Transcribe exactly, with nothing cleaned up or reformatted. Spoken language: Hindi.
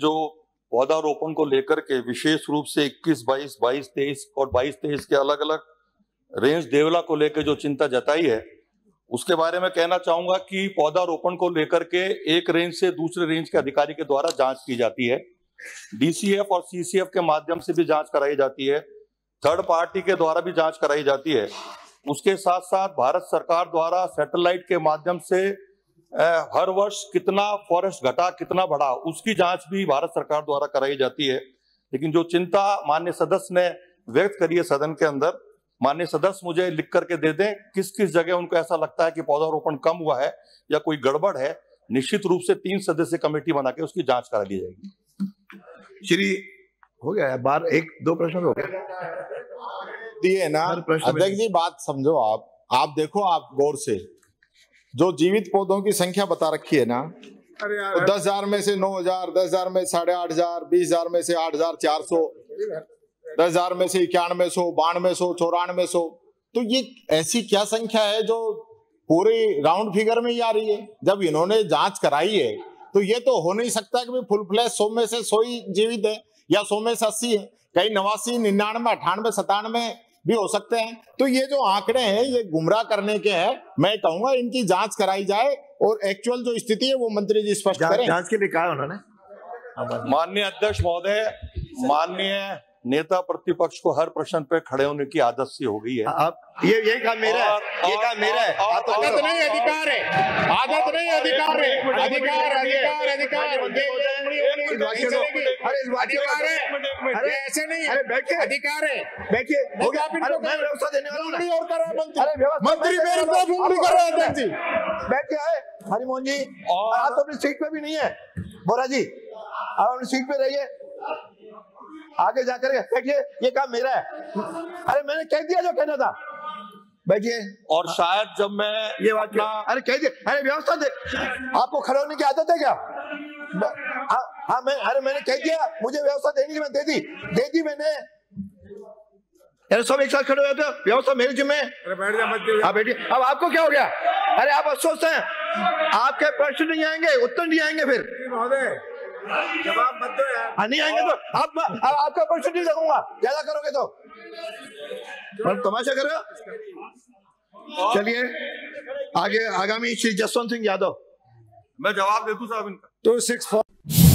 जो पौधारोपण को लेकर के विशेष रूप से इक्कीस, बाईस, बाईस, तेईस और बाईस तेईस के अलग अलग रेंज देवला को लेकर जो चिंता जताई है, उसके बारे में कहना चाहूंगा कि पौधारोपण को लेकर के एक रेंज से दूसरे रेंज के अधिकारी के द्वारा जांच की जाती है। डीसीएफ और सीसीएफ के माध्यम से भी जांच कराई जाती है, थर्ड पार्टी के द्वारा भी जांच कराई जाती है। उसके साथ साथ भारत सरकार द्वारा सैटेलाइट के माध्यम से हर वर्ष कितना फॉरेस्ट घटा कितना बढ़ा उसकी जांच भी भारत सरकार द्वारा कराई जाती है। लेकिन जो चिंता माननीय सदस्य ने व्यक्त करी है सदन के अंदर, माननीय सदस्य मुझे लिख करके दे दें किस किस जगह उनको ऐसा लगता है कि पौधारोपण कम हुआ है या कोई गड़बड़ है, निश्चित रूप से तीन सदस्य कमेटी बना के उसकी जांच करा दी जाएगी। श्री हो गया है बार एक दो प्रश्न हो गए दिए ना अध्यक्ष जी, बात समझो आप आप देखो आप गौर से जो जीवित पौधों की संख्या बता रखी है ना, तो दस हजार में से नौ हजार, दस हजार में साढ़े आठ हजार, बीस हजार में से आठ हजार चार सौ, दस हजार में से इक्यानवे सौ, बानवे सौ, चौरानवे सौ, तो ये ऐसी क्या संख्या है जो पूरे राउंड फिगर में ही आ रही है? जब इन्होंने जांच कराई है तो ये तो हो नहीं सकता कि फुल फ्लैश सौ में से सौ ही जीवित है या सौ में से अस्सी है, कहीं नवासी, निन्यानवे, अठानवे, सतानवे भी हो सकते हैं। तो ये जो आंकड़े हैं ये गुमराह करने के हैं। मैं कहूंगा इनकी जांच कराई जाए और एक्चुअल जो स्थिति है वो मंत्री जी स्पष्ट करें। जांच के लिए कहा उन्होंने। माननीय अध्यक्ष महोदय, माननीय नेता प्रतिपक्ष को हर प्रश्न पे खड़े होने की आदत सी हो गई है। आप ये ये काम मेरा है, ये काम मेरा है, आदत नहीं अधिकार है, आदत नहीं अधिकार है, अधिकार अधिकार अधिकार अधिकार है, ऐसे नहीं, अधिकार है। बैठिए, मंत्री कर रहे हैं जी, बैठिए हरिमोहन जी, आप तो अपनी सीट पे भी नहीं है, बोरा जी आप अपनी सीट पे रहिए, आगे जाकर बैठिए, ये काम मेरा है। अरे मैंने कह दिया जो कहना था, बैठिए। और शायद जब मैं ये बात अपना... अरे कह दिया, अरे व्यवस्था दे, आपको खड़े होने की आदत है क्या? हाँ मैं, अरे मैंने कह दिया, मुझे व्यवस्था देनी थी, मैं दे दी दे दी मैंने। अरे सब एक साथ खड़े हो जाते, व्यवस्था मेरे जिम्मे। हाँ बैठिए, अब आपको क्या हो गया? अरे आप अफसोस हैं, आपके प्रश्न नहीं आएंगे, उत्तर नहीं आएंगे, फिर जवाब मत दो यार। नहीं आएंगे तो आप, अब आपका प्रश्न नहीं लगूंगा, ज्यादा करोगे तो पर तमाशा कर रहे हो। चलिए आगे, आगामी श्री जसवंत सिंह यादव। मैं जवाब दे दूं साहब इनका तो सिक्स